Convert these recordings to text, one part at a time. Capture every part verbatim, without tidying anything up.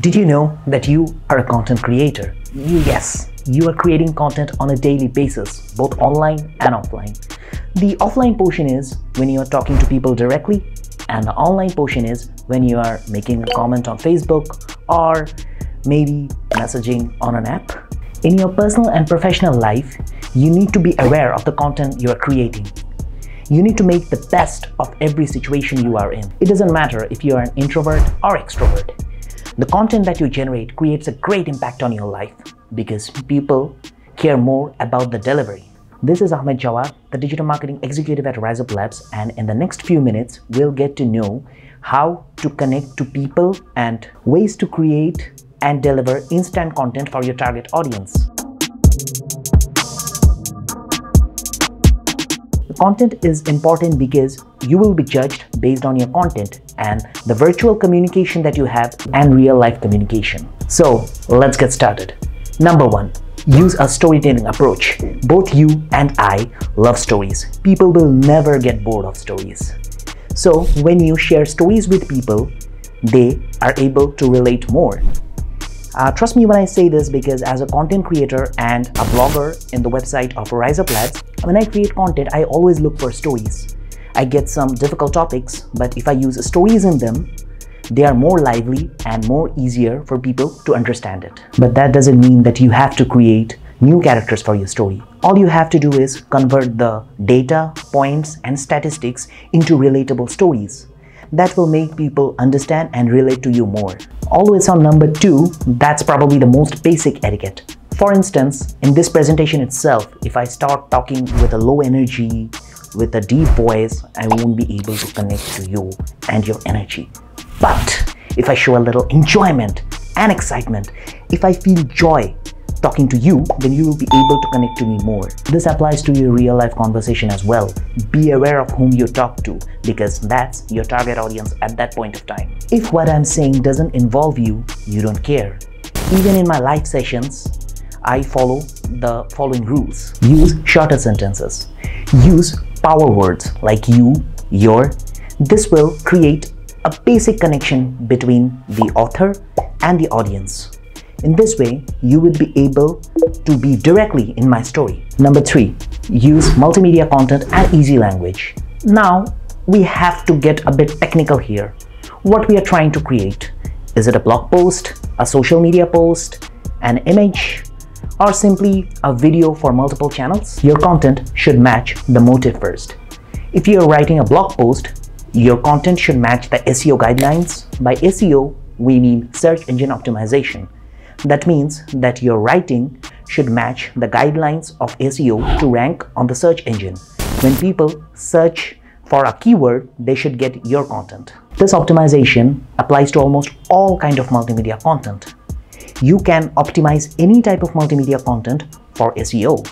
Did you know that you are a content creator? Yes, you are creating content on a daily basis, both online and offline. The offline portion is when you are talking to people directly, and the online portion is when you are making a comment on Facebook or maybe messaging on an app. In your personal and professional life, you need to be aware of the content you are creating. You need to make the best of every situation you are in. It doesn't matter if you are an introvert or extrovert. The content that you generate creates a great impact on your life because people care more about the delivery. This is Ahmed Jawad, the Digital Marketing Executive at Riseup Labs, and in the next few minutes, we'll get to know how to connect to people and ways to create and deliver instant content for your target audience. Content is important because you will be judged based on your content and the virtual communication that you have and real life communication. So let's get started. Number one, use a storytelling approach. Both you and I love stories. People will never get bored of stories. So when you share stories with people, they are able to relate more. Uh, trust me when I say this, because as a content creator and a blogger in the website of Riseup Labs, when I create content, I always look for stories. I get some difficult topics, but if I use stories in them, they are more lively and more easier for people to understand it. But that doesn't mean that you have to create new characters for your story. All you have to do is convert the data, points, and statistics into relatable stories. That will make people understand and relate to you more. Always on number two, that's probably the most basic etiquette. For instance, in this presentation itself, if I start talking with a low energy, with a deep voice, I won't be able to connect to you and your energy. But if I show a little enjoyment and excitement, if I feel joy talking to you, then you will be able to connect to me more. This applies to your real life conversation as well. Be aware of whom you talk to, because that's your target audience at that point of time. If what I'm saying doesn't involve you, you don't care. Even in my live sessions, I follow the following rules. Use shorter sentences. Use power words like you, your. This will create a basic connection between the author and the audience. In this way, you will be able to be directly in my story. Number three, use multimedia content and easy language. Now, we have to get a bit technical here. What we are trying to create? Is it a blog post, a social media post, an image, or simply a video for multiple channels? Your content should match the motive first. If you are writing a blog post, your content should match the S E O guidelines. By S E O, we mean search engine optimization. That means that your writing should match the guidelines of S E O to rank on the search engine. When people search for a keyword, they should get your content. This optimization applies to almost all kinds of multimedia content. You can optimize any type of multimedia content for S E O.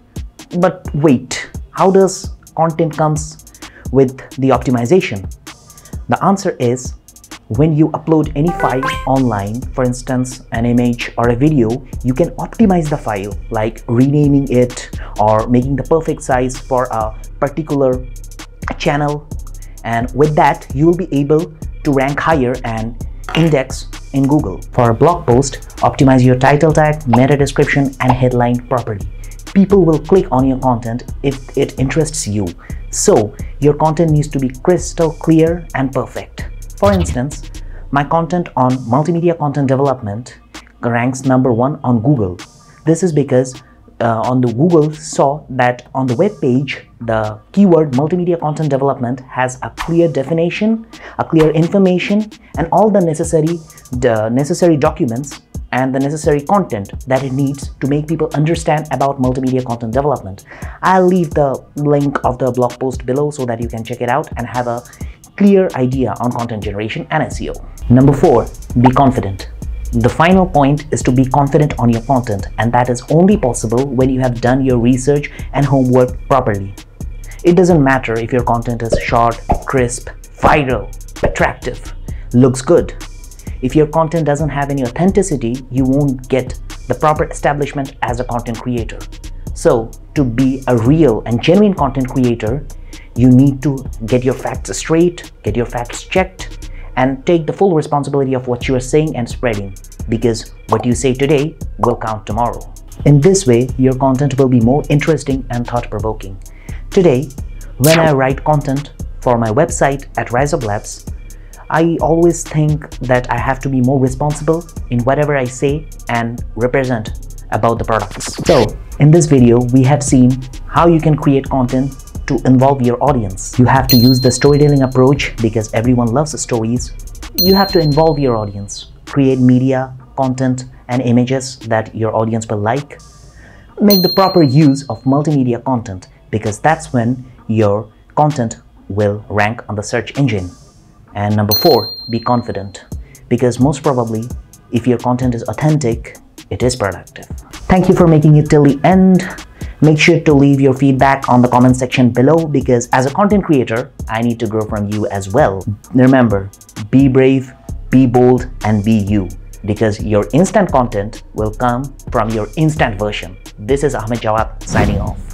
But wait, how does content comes with the optimization? The answer is, when you upload any file online, for instance, an image or a video, you can optimize the file, like renaming it or making the perfect size for a particular channel. And with that, you will be able to rank higher and index in Google. For a blog post, optimize your title tag, meta description, and headline properly. People will click on your content if it interests you. So your content needs to be crystal clear and perfect. For instance, my content on multimedia content development ranks number one on Google. This is because uh, on the Google saw that on the web page, the keyword multimedia content development has a clear definition, a clear information, and all the necessary, the necessary documents and the necessary content that it needs to make people understand about multimedia content development. I'll leave the link of the blog post below so that you can check it out and have a clear idea on content generation and S E O. Number four, be confident. The final point is to be confident on your content, and that is only possible when you have done your research and homework properly. It doesn't matter if your content is short, crisp, viral, attractive, looks good. If your content doesn't have any authenticity, you won't get the proper establishment as a content creator. So, to be a real and genuine content creator, you need to get your facts straight, get your facts checked, and take the full responsibility of what you are saying and spreading. because what you say today will count tomorrow. In this way, your content will be more interesting and thought-provoking. Today, when I write content for my website at Riseup Labs, I always think that I have to be more responsible in whatever I say and represent about the products. So, in this video, we have seen how you can create content to involve your audience. You have to use the storytelling approach because everyone loves stories. You have to involve your audience, create media, content, and images that your audience will like. Make the proper use of multimedia content because that's when your content will rank on the search engine. And number four, be confident because most probably if your content is authentic, it is productive. Thank you for making it till the end. Make sure to leave your feedback on the comment section below because as a content creator, I need to grow from you as well. Remember, be brave, be bold, and be you, because your instant content will come from your instant version. This is Ahmed Jawad signing off.